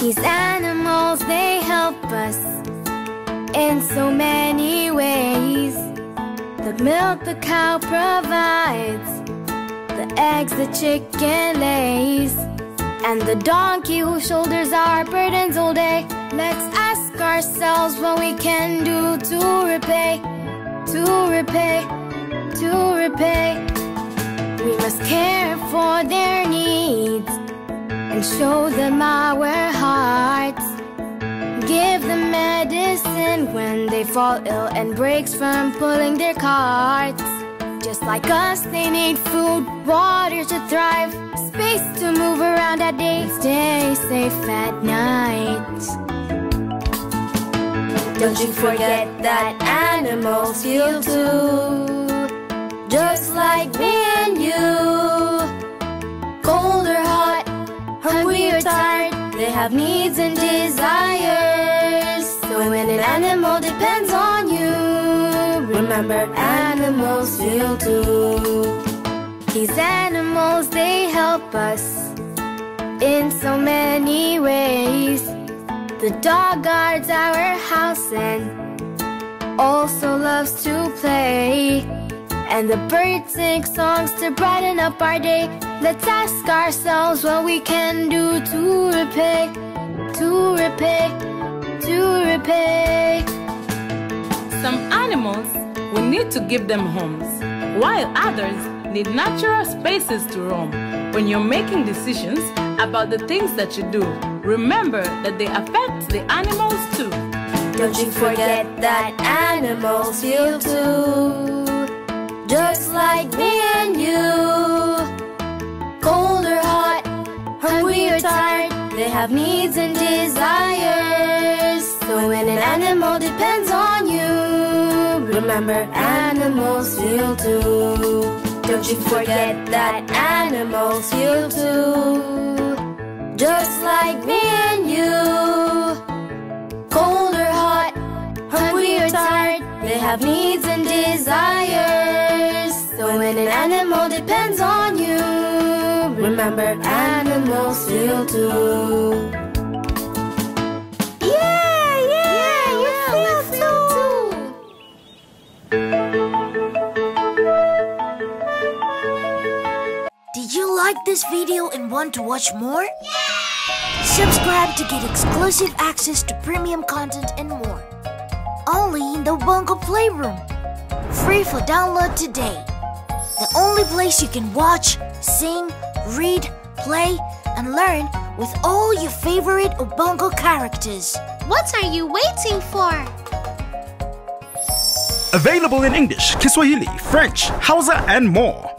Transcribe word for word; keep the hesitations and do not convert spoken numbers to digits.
These animals, they help us in so many ways. The milk the cow provides, the eggs the chicken lays, and the donkey who shoulders our burdens all day. Let's ask ourselves what we can do to repay, to repay, to repay. We must care for their needs and show them our hearts. Give them medicine when they fall ill and breaks from pulling their carts. Just like us, they need food, water to thrive, space to move around at day, stay safe at night. Don't you forget that animals feel too, just like me and you. Cold or hot, hungry or tired, they have needs and desires. So when an animal depends on you, remember animals feel too. These animals, they help us in so many ways. The dog guards our house and also loves to play. And the birds sing songs to brighten up our day. Let's ask ourselves what we can do to repay, to repay, to repay. Some animals, we need to give them homes, while others need natural spaces to roam. When you're making decisions about the things that you do, remember that they affect the animals too. Don't you forget that animals feel too, just like me and you. Cold or hot, hungry or tired, they have needs and desires. So when an animal depends on you, remember animals feel too. Don't you forget that animals feel too, just like me and you. Cold or hot, hungry or tired, they have needs and desires. So when an animal depends on you, remember animals feel too. Yeah, yeah, yeah, you yeah, feel, feel too. too. Did you like this video and want to watch more? Yeah! Subscribe to get exclusive access to premium content and more. Only in the Ubongo Playroom. Free for download today. The only place you can watch, sing, read, play, and learn with all your favorite Ubongo characters. What are you waiting for? Available in English, Kiswahili, French, Hausa, and more.